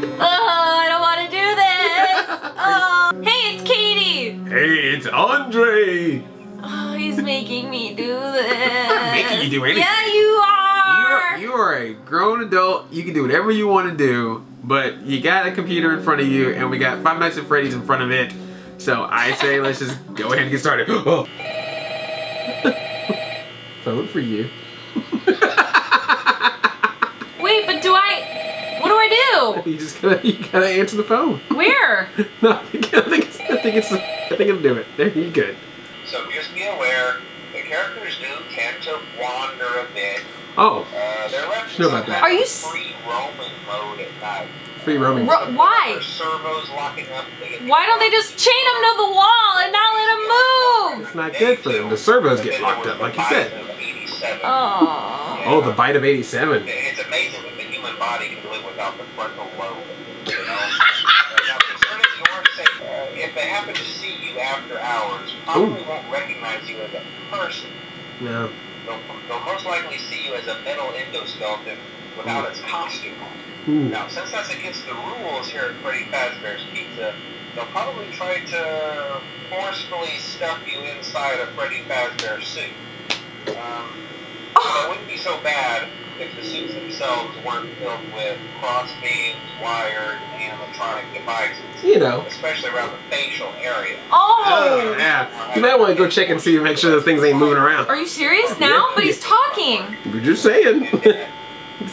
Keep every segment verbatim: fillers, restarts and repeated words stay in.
Oh, I don't want to do this. Oh. Hey, it's Katie. Hey, it's Andre. Oh, he's making me do this. I'm making you do anything. Yeah, you are. You are, you are a grown adult. You can do whatever you want to do, but you got a computer in front of you, and we got Five Nights at Freddy's in front of it. So I say let's just go ahead and get started. Oh. Vote for you. Wait, but do I? What do I do? You just gotta, you gotta answer the phone. Where? No, I think, I think it's, I think it's, I think it'll do it. There, you're good. So just be aware, the characters do tend to wander a bit. Oh. Uh, they're left sure about that. Are you free roaming mode at night? Free roaming. Ro why? Servos locking up. Why don't they just chain them to the wall and not let them move? It's not good for them. The servos get locked up, like you said. Oh. Oh, the bite of eighty-seven. It's amazing that the human body can live without the frontal lobe. You know? If they happen to see you after hours, probably won't recognize you as a person. No. They'll, they'll most likely see you as a metal endoskeleton without Ooh. Its costume on. Ooh. Now, since that's against the rules here at Freddy Fazbear's Pizza, they'll probably try to forcefully stuff you inside a Freddy Fazbear suit. Um, oh. So it wouldn't be so bad if the suits themselves weren't filled with crossbeams, wired, and electronic devices. You know. Especially around the facial area. Oh! Uh, yeah. You might want to go check and see and make sure those things ain't moving around. Are you serious now? Yeah. But he's talking. We're just saying.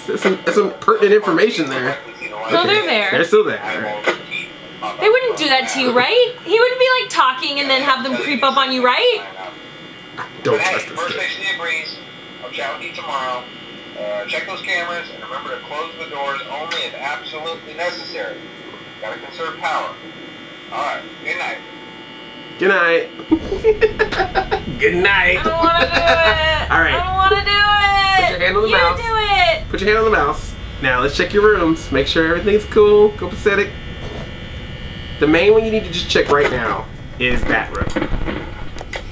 That's some, some pertinent information there. No, okay. They're there. They're still there. They wouldn't do that to you, right? He wouldn't be like talking and then have them creep up on you, right? I don't but trust hey, this kid. I'll chat with you tomorrow. Uh, check those cameras and remember to close the doors only if absolutely necessary. Gotta conserve power. Alright, good night. Good night. Good night. I don't want to do it. All right. I don't want to do it. Put your hand on the you mouse. You do it. Put your hand on the mouse. Now let's check your rooms. Make sure everything's cool, copacetic. Pacific. The main one you need to just check right now is that room.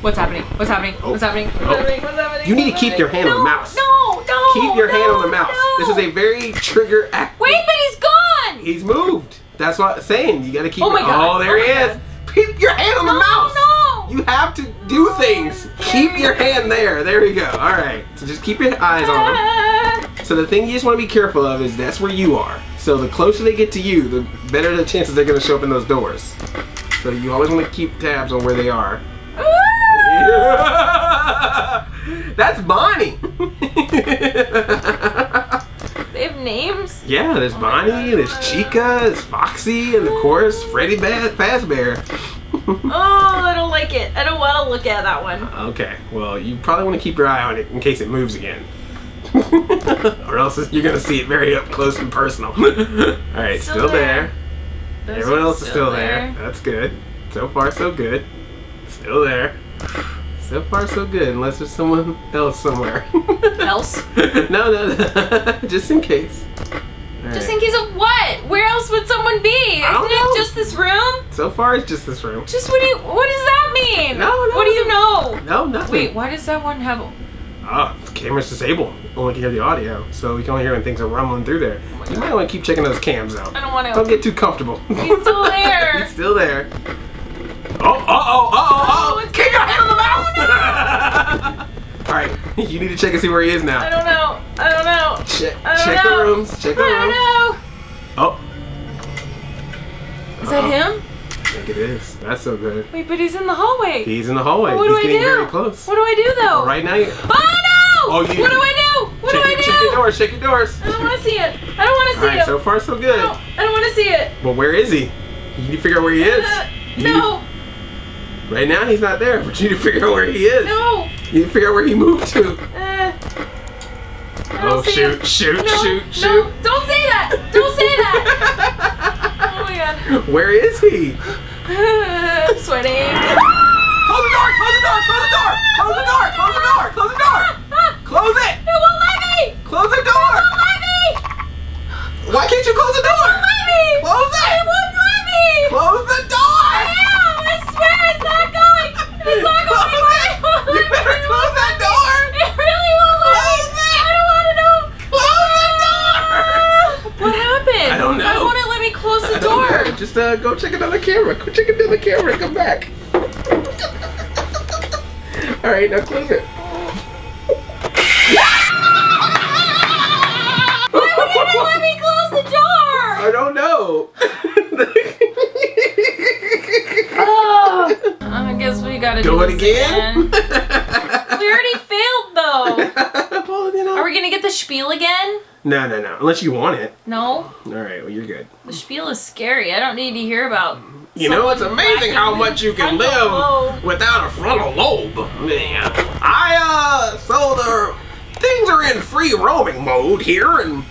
What's happening? What's happening? Oh. What's happening? What's oh. happening? What's happening? You need to keep your hand no, on the mouse. No, no, Keep your no, hand on the mouse. No. This is a very trigger act. Wait, but he's gone! He's moved. That's what I'm saying. You gotta keep oh my God. Oh, there oh he is. God. Keep your hand on the no, mouse. No, no. You have to do no, things. Keep your hand there. There we go. All right. So just keep your eyes on them. So the thing you just want to be careful of is that's where you are. So the closer they get to you, the better the chances they're gonna show up in those doors. So you always want to keep tabs on where they are. That's Bonnie. They have names? Yeah, there's oh Bonnie, there's Chica, there's Foxy, and of course Freddy Fazbear. Oh, I don't like it. I don't want to look at that one. Okay, well you probably want to keep your eye on it in case it moves again. Or else you're going to see it very up close and personal. Alright, still, still there. there. Everyone else still is still there. there. That's good. So far so good. Still there. So far so good, unless there's someone else somewhere. Else? No, no, no. Just in case. Right. Just in case of what? Where else would someone be? Isn't I don't it know. Just this room? So far it's just this room. Just what do you, what does that mean? No, no. What do you know? No, nothing. Wait, why does that one have a... Ah, the camera's disabled. Only can hear the audio, so we can only hear when things are rumbling through there. Oh you might want to keep checking those cams out. I don't want to. Don't get too comfortable. He's still there. He's still there. Oh, uh-oh, uh-oh, uh-oh. Oh, keep your hand on the mouse! No. Alright, you need to check and see where he is now. I don't know. I don't know. Check, I don't check know. the rooms. Check the I rooms. I don't know. Oh. Is uh-oh. that him? I think it is. That's so good. Wait, but he's in the hallway. He's in the hallway. Well, what do he's I getting do? Very close. What do I do, though? Well, right now you're... Oh, no! Oh, you... What do I do? What check do I do? Check your doors. Check your doors. I don't want to see it. I don't want to see it. Alright, so far so good. I don't, I don't want to see it. Well, where is he? You need to figure out where he is. Uh, no. Need... Right now he's not there, but you need to figure out where he is. No! You need to figure out where he moved to. Uh, oh shoot, it. shoot, no, shoot, no. shoot. Don't say that! Don't say that! Oh my god. Where is he? I'm sweating. Close the door! Close the door! Close the door! Close the door! Close the door! Close the door! Close it! It won't let me! Close the door! It won't let me! Why can't you close the door? It won't let me! Close it! It won't let me! Close the door! It's not going! It's not going! Close it. You better close that door! It really won't let me! Close it! I don't want to know! Close the door! What happened? I don't know. Why won't it let me Just uh, go check another camera. Go check another camera and come back. All right, now close it. Why would you even let me close the door? I don't know. Oh, I guess we gotta do, do it again. again. We already failed though. Pull it in. Are we gonna get the spiel again? No, no, no. Unless you want it. No. Alright, well, you're good. The spiel is scary. I don't need to hear about... You know, it's amazing how much you can live lobe. without a frontal lobe. Yeah. I, uh... So, the things are in free roaming mode here, and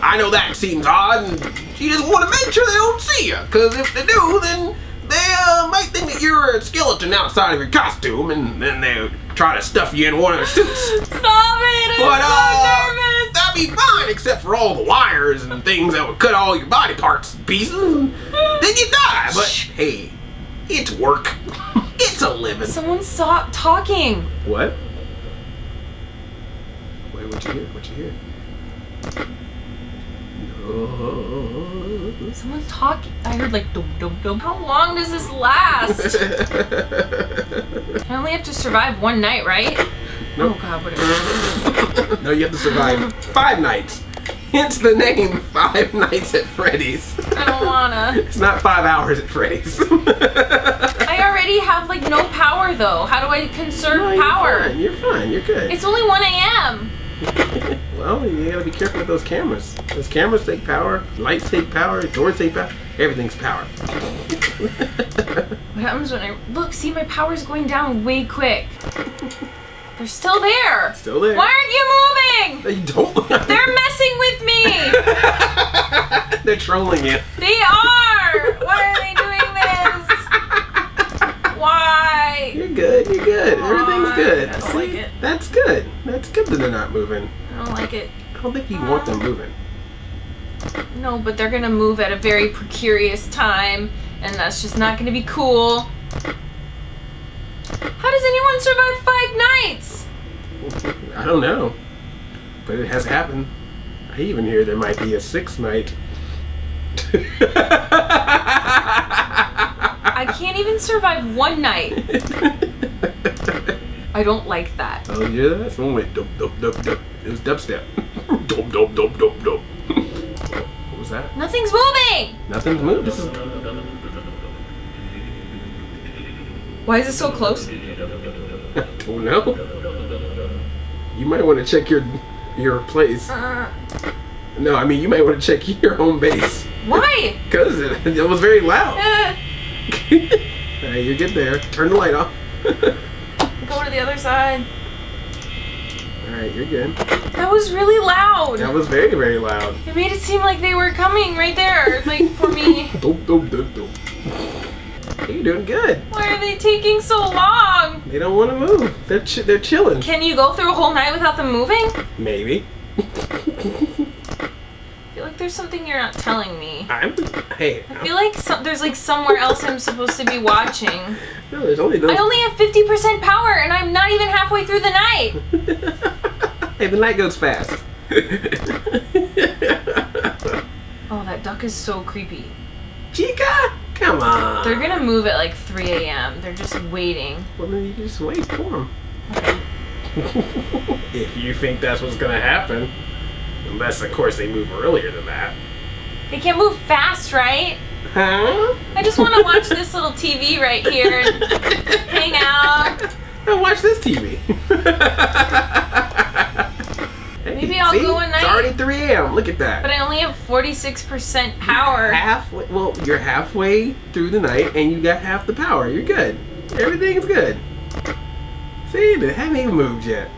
I know that seems odd, and you just want to make sure they don't see you, because if they do, then they, uh, might think that you're a skeleton outside of your costume, and then they try to stuff you in one of their suits. Stop it! I'm but, so uh, nervous! Be fine except for all the wires and things that would cut all your body parts and pieces. Then you die, but Shh. hey, it's work. It's a living. Someone stopped talking. What? Wait, what'd you hear? What'd you hear? No. Someone's talking. I heard like dum dum dum. How long does this last? I only have to survive one night, right? Nope. Oh god, whatever. No, you have to survive five nights. Hence the name Five Nights at Freddy's. I don't wanna. It's not five hours at Freddy's. I already have like no power though. How do I conserve no, you're power? Fine. You're fine, you're good. It's only one A M Well, you gotta be careful with those cameras. Those cameras take power, lights take power, doors take power, everything's power. What happens when I look, see my power's going down way quick. They're still there. Still there. Why aren't you moving? They don't. They're messing with me. They're trolling you. They are. Why are they doing this? Why? You're good. You're good. Come Everything's on. good. I don't See, like it. That's good. That's good that they're not moving. I don't like it. I don't think you uh, want them moving. No, but they're gonna move at a very precarious time, and that's just not gonna be cool. How does anyone survive five nights? I don't know, but it has happened. I even hear there might be a sixth night. I can't even survive one night. I don't like that. Oh yeah, that's one way. Dub dub dub dub. It was dubstep. Dub dub dub dub dub. What was that? Nothing's moving. Nothing's moving. This is. Why is it so close? I don't know. You might want to check your your place. Uh, no, I mean you might want to check your home base. Why? Because it, it was very loud. Uh, hey, you get there. Turn the light off. Go to the other side. All right, you're good. That was really loud. That was very very loud. It made it seem like they were coming right there, like for me. Dope, dope, dope, dope. You're doing good. Why are they taking so long? They don't want to move. They're ch they're chilling. Can you go through a whole night without them moving? Maybe. I feel like there's something you're not telling me. I'm. Hey. I feel like so there's like somewhere else I'm supposed to be watching. No, there's only those. I only have fifty percent power, and I'm not even halfway through the night. Hey, the night goes fast. Oh, that duck is so creepy. Chica. Come on. They're gonna move at like three A M They're just waiting. Well, then you just wait for them. Okay. If you think that's what's gonna happen. Unless, of course, they move earlier than that. They can't move fast, right? Huh? I just wanna watch this little T V right here and hang out. And watch this T V. Maybe hey, I'll see? go at night. It's already three A M Look at that. But I only have forty-six percent power. Halfway, well, you're halfway through the night and you got half the power. You're good. Everything's good. See, they haven't even moved yet.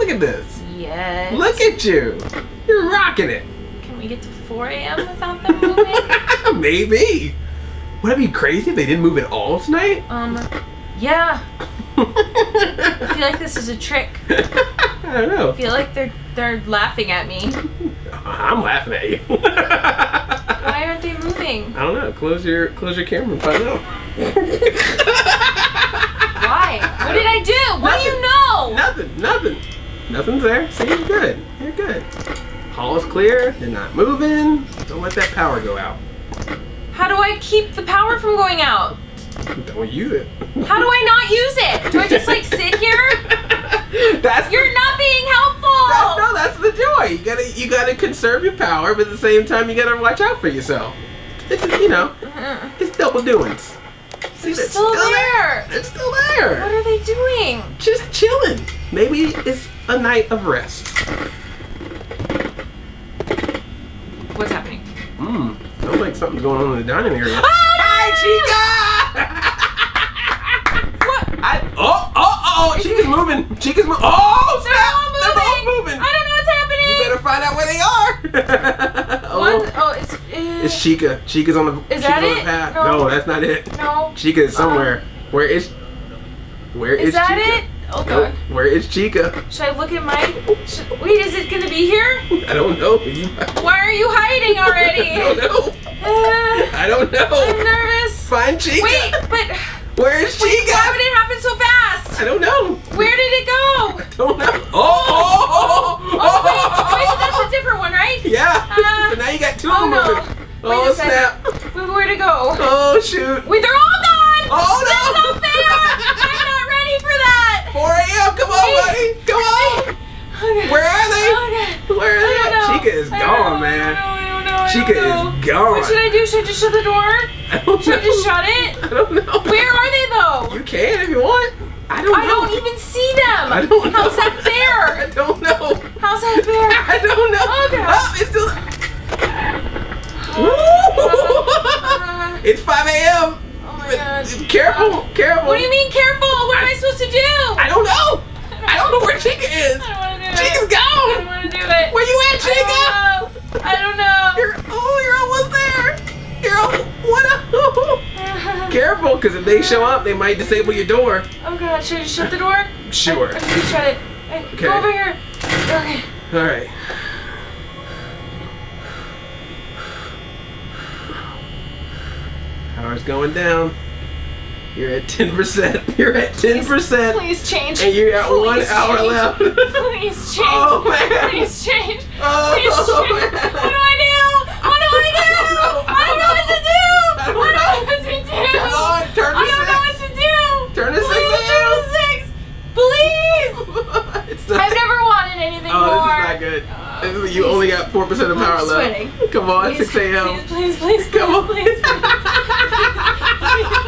Look at this. Yes. Look at you. You're rocking it. Can we get to four A M without them moving? Maybe. Would it be crazy if they didn't move at all tonight? Um, yeah. I feel like this is a trick. I don't know. I feel like they're they're laughing at me. I'm laughing at you. Why aren't they moving? I don't know. Close your close your camera and find out. Why? What did I do? What do you know? Nothing. Nothing. Nothing's there. So you're good. You're good. Hall's clear. They're not moving. Don't let that power go out. How do I keep the power from going out? Don't use it. How do I not use it? Do I just like sit here? That's You're the, not being helpful. That's, no, that's the joy. You gotta, you gotta conserve your power, but at the same time, you gotta watch out for yourself. It's, you know, it's double doings. See, they're still, still there. there. They're still there. What are they doing? Just chilling. Maybe it's a night of rest. What's happening? Mmm. Sounds like something's going on in the dining area. Ah! Hi, Chica! What? I, oh, oh, oh, Chica's moving. Chica's moving. Oh, snap! They're both moving. I don't know what's happening. You better find out where they are. oh. One, oh, it's... Uh, it's Chica. Chica's on the path. Is that it? Path. No. no, that's not it. No. Chica is somewhere. Uh, where is... Where is, is Chica? Is that it? Oh, God. Nope. Where is Chica? Should I look at my... Should, wait, is it going to be here? I don't know. Why are you hiding already? I don't know. Uh, I don't know. I'm nervous. Find Chica. Wait, but... Where is Chica? Wait, why would it happen so fast? I don't know. Where did it go? I don't know. Oh! Oh, oh, oh, oh wait, wait, that's a different one, right? Yeah. Uh, so now you got two of them. Oh, no. Oh, snap. Wait, where'd it go? Oh, shoot. Wait, they're all gone! Oh, no! That's not fair! I'm not ready for that! four A M Come on, buddy. Come on. Okay. Where are they? Okay. Where are they? Chica is gone, man. Chica is gone. What should I do? Should I just shut the door? I don't should know. I just shut it? I don't know. Where are they, though? You can if you want. I don't know. I don't even see them. I don't know. How's that fair? I don't know. How's that fair? I don't know. Oh, God. Oh, it's still... Uh, uh, it's five A M Oh, my God. Careful. Uh, careful. What do you mean, careful? What am I supposed to do? I don't know. I don't know where Chica is. I don't want to do Chica's it. Chica's gone. I don't want to do it. Where you at, Chica? I don't know. I don't know. You're, oh, you're almost there. You're almost, what up? Careful, because if they show up, they might disable your door. Oh, God. Should I just shut the door? Sure. I, I should shut it. I, okay. Go over here. Okay. All right. Power's going down. You're at ten percent. You're at ten percent. Please, please change. And you got one change. hour left. Please change. Oh, man. Please change. Oh, please change. Man. What do I do? What do I do? I don't know what to do. I don't know what to do. Come on, turn to six. I don't know what to do. Turn to six. Please, turn to six. Please. I've never wanted anything oh, more. Oh, this is not good. Uh, you please. only got four percent of power I'm left. Sweating. Come on, six A M Please, please, please. Come on. Please, please, please.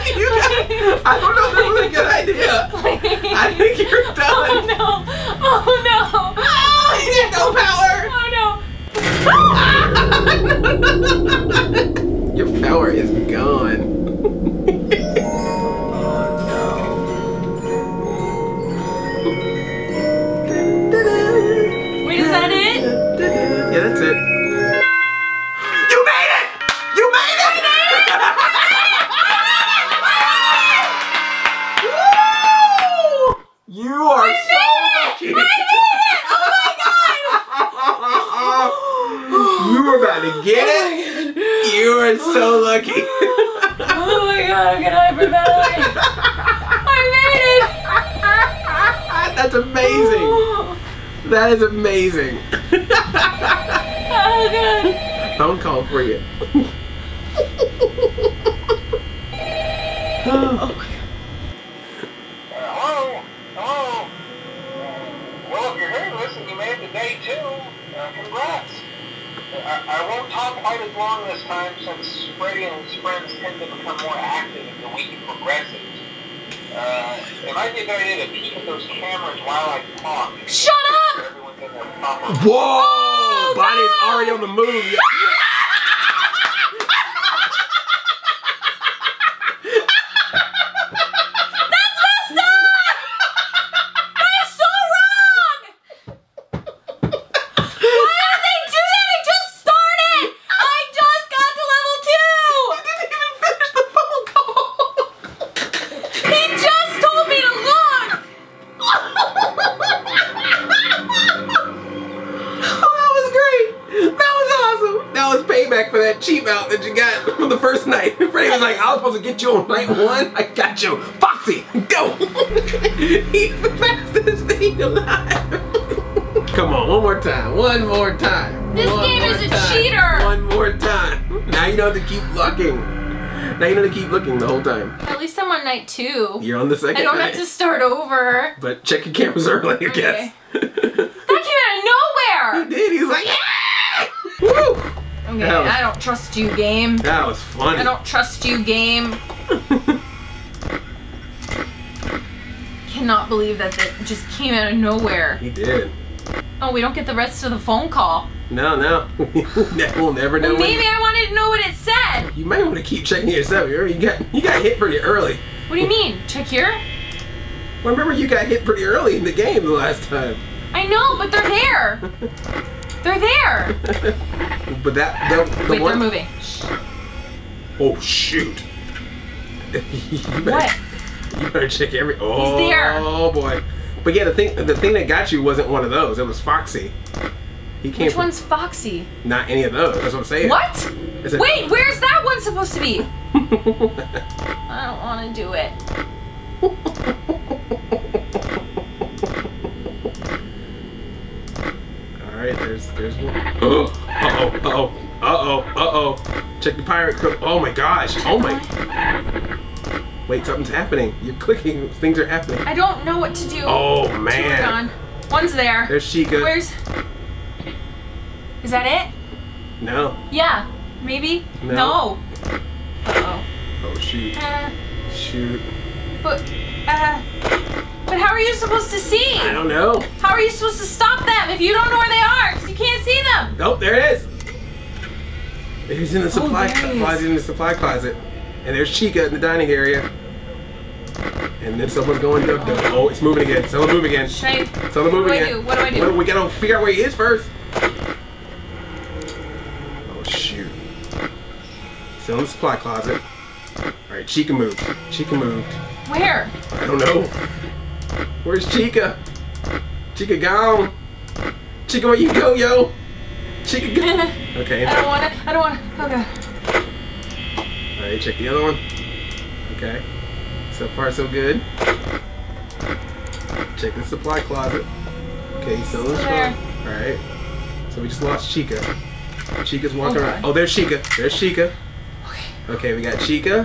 You guys, I don't know if that was a good idea. Please. I think you're done. Oh no. Oh no. Oh, you get no power. Oh no. Ah! Your power is gone. Oh no. Wait, is that it? Yeah, that's it. You made it! You made it! Get it? Oh, you are so lucky. Oh my God, I'm gonna hyperventilate. I made it. That's amazing. Oh. That is amazing. Oh God. Phone call for you. Oh my God. Hello. Hello. Well, if you're here to listen, you made it to day two. Uh, congrats. I, I won't talk quite as long this time since Freddy and his friends tend to become more active as the week progresses. Uh, it might be a good idea to peek at those cameras while I talk. Shut up! Everyone's in their proper Whoa! Oh, Bonnie's no! already on the move. You on night one, I got you. Foxy, go! He's the fastest thing alive. Come on, one more time, one more time. This one game is a time. cheater. One more time. Now you know how to keep looking. Now you're gonna keep looking the whole time. At least I'm on night two. You're on the second night. I don't night. have to start over. But check your cameras early, I okay. guess. That came out of nowhere! He did, he was like, yeah! Woo! Okay, was, I don't trust you, game. That was funny. I don't trust you, game. Cannot believe that that just came out of nowhere. He did. Oh, we don't get the rest of the phone call. No, no. We'll never know. Well, maybe I wanted to know what it said. You might want to keep checking yourself. You got you got hit pretty early. What do you mean? Check here? Well, remember you got hit pretty early in the game the last time. I know, but they're there. They're there. But that the, the Wait, one... they're moving. Oh shoot! you better, what? You better check every. Oh, He's there. Oh boy. But yeah, the thing the thing that got you wasn't one of those. It was Foxy. He came Which from, one's Foxy? Not any of those. That's what I'm saying. What? Said, Wait, where's that one supposed to be? I don't want to do it. All right, there's there's one. Oh, uh oh, uh oh, uh oh, uh oh. Check the pirate code. Oh my gosh. Oh my. Wait, something's happening. You're clicking. Things are happening. I don't know what to do. Oh man. Two are gone. One's there. There's Chica. Where's? Is that it? No. Yeah. Maybe? No. no. Uh-oh. Oh, shoot. Uh, shoot. But, uh, but how are you supposed to see? I don't know. How are you supposed to stop them if you don't know where they are? Because you can't see them. Nope, there it is. He's in the supply oh, closet, in the supply closet. And there's Chica in the dining area. And then someone's going to, oh. oh, it's moving again. Someone move again. Should I, Someone move what again. Do I do? What do I do? What, we gotta figure out where he is first. Still in the supply closet. Alright, Chica moved. Chica moved. Where? I don't know. Where's Chica? Chica gone. Chica, where you go, yo? Chica gone. Okay. I don't want it. I don't want it. Okay. Alright, check the other one. Okay. So far, so good. Check the supply closet. Okay, still in the supply. Alright. So we just lost Chica. Chica's walking around. Oh, there's Chica. There's Chica. Okay, we got Chica.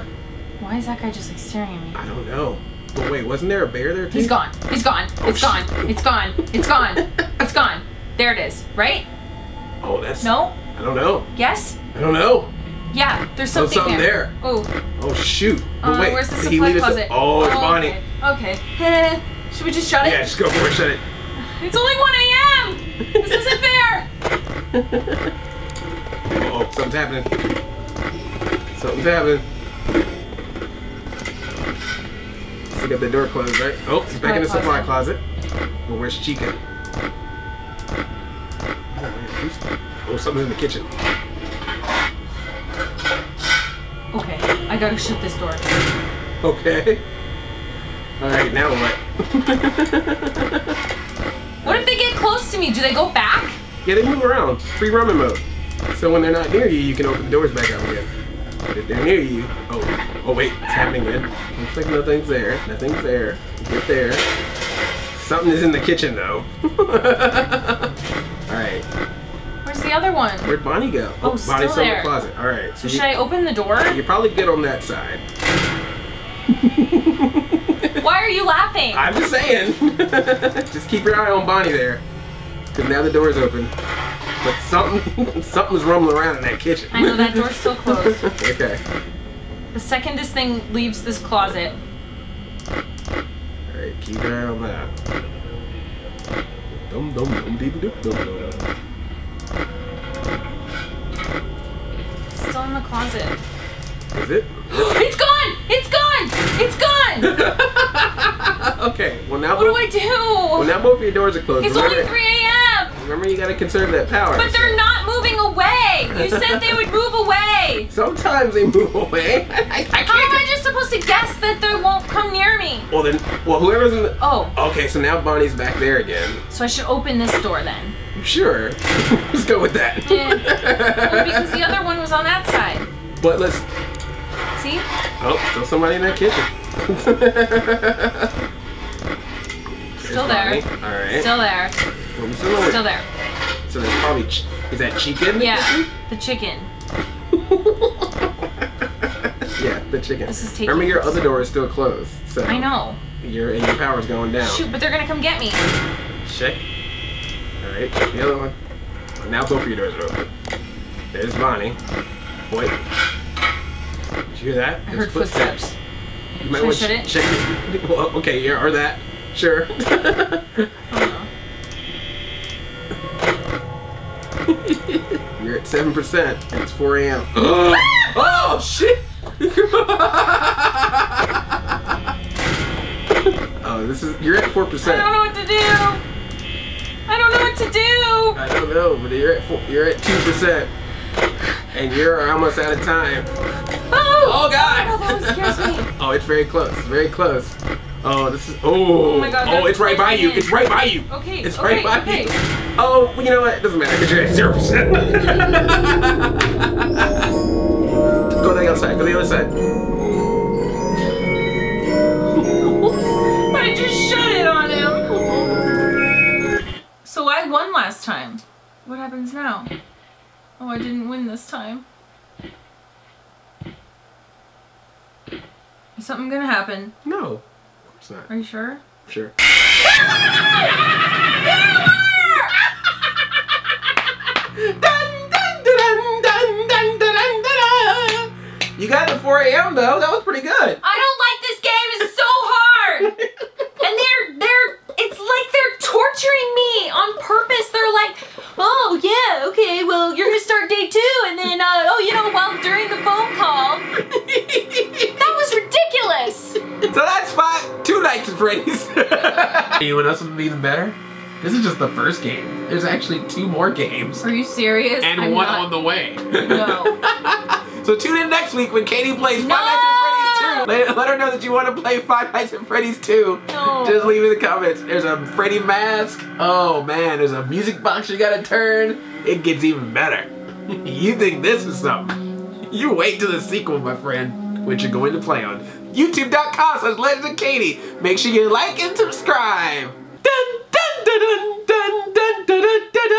Why is that guy just like staring at me? I don't know. But wait, wasn't there a bear there too? He's gone. He's gone. Oh, it's, gone. it's gone. It's gone. It's gone. It's gone. There it is, right? Oh, that's... No? I don't know. Yes? I don't know. Yeah, there's something, oh, something there. there. Oh. Oh, shoot. But uh, wait, where's the supply closet? Oh, it's oh, Bonnie. Okay. okay. Uh, should we just shut it? Yeah, just go for it. Shut it. It's only one A M This isn't fair. Uh oh, something's happening. Something's happening. Still got the door closed, right? Oh, he's back in the supply closet. Well, where's Chica? Oh, something's in the kitchen. Okay, I gotta shut this door. Okay. Alright, now what? What if they get close to me? Do they go back? Yeah, they move around. Free roaming mode. So when they're not near you, you can open the doors back up again. But if they're near you, oh, oh wait, it's happening again. Looks like nothing's there, nothing's there. Get there. Something is in the kitchen though. Alright. Where's the other one? Where'd Bonnie go? Oh, oh still Bonnie's there. in the closet. Alright. So, so should you, I open the door? You're probably good on that side. Why are you laughing? I'm just saying. Just keep your eye on Bonnie there. Because now the door's open. But something, something's rumbling around in that kitchen. I know, that door's still closed. Okay. The second this thing leaves this closet. Alright, keep an eye on that. Dum dum dum dee dum dum dum. It's still in the closet. Is it? It's gone! It's gone! It's gone! Okay, well now. What both, do I do? Well now both of your doors are closed. It's Remember only three A M Remember, you gotta conserve that power. But they're so. not moving away! You said they would move away! Sometimes they move away. I, I, I can't How am I just supposed to guess that they won't come near me? Well then, well whoever's in the... Oh. Okay, so now Bonnie's back there again. So I should open this door then? Sure. Let's go with that. Yeah. Well, because the other one was on that side. But let's... See? Oh, still somebody in that kitchen. Still there. Alright. Still there. Well, still, still there. So there's probably ch is that chicken? Yeah, the chicken. Yeah, the chicken. This is taking Remember, your other door is still closed. So I know. Your and your power's going down. Shoot, but they're gonna come get me. Check. All right, check the other one. Now both of your doors are open. There's Bonnie. Boy, did you hear that? I There's heard footsteps. footsteps. You might want to check it. Well, okay, yeah, or that. Sure. Oh, no. You're at seven percent. It's four A M Oh shit! Oh, this is. You're at four percent. I don't know what to do. I don't know what to do. I don't know, but you're at four, you're at two percent, and you're almost out of time. Oh, oh god! Oh, that one scares me. Oh, it's very close. It's very close. Oh, this is. Oh, oh, my god, oh it's right by you. In. It's right by you. Okay. It's okay, right by okay. you. Oh, you know what? It doesn't matter because you're at zero percent. Go to the other side. Go to the other side. I just shut it on him. So I won last time. What happens now? Oh, I didn't win this time. Is something gonna happen? No. Not. Are you sure? Sure. You got it at four A M though. That was pretty good. I don't like this game. It's so hard. And they're they're it's like they're torturing me on purpose. They're like, oh yeah, okay, well you're gonna start day two, and then uh, oh you know while well, during the phone call. That was ridiculous. So that's five, two nights at Freddy's. You want us to be even better? This is just the first game. There's actually two more games. Are you serious? And I'm one not... on the way. No. So tune in next week when Katie plays Five no! Nights at Freddy's two. Let, let her know that you want to play Five Nights at Freddy's two. No. Just leave in the comments. There's a Freddy mask. Oh man, there's a music box you gotta turn. It gets even better. You think this is something. You wait till the sequel, my friend, which you're going to play on YouTube.com slash Legend of Katie. Make sure you like and subscribe. Dun, dun, dun, dun, dun, dun, dun, dun.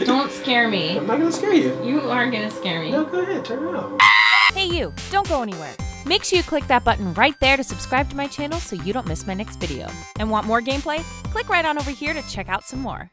Don't scare me. I'm not gonna scare you. You are gonna scare me. No, go ahead, turn around. Hey you, don't go anywhere. Make sure you click that button right there to subscribe to my channel so you don't miss my next video. And want more gameplay? Click right on over here to check out some more.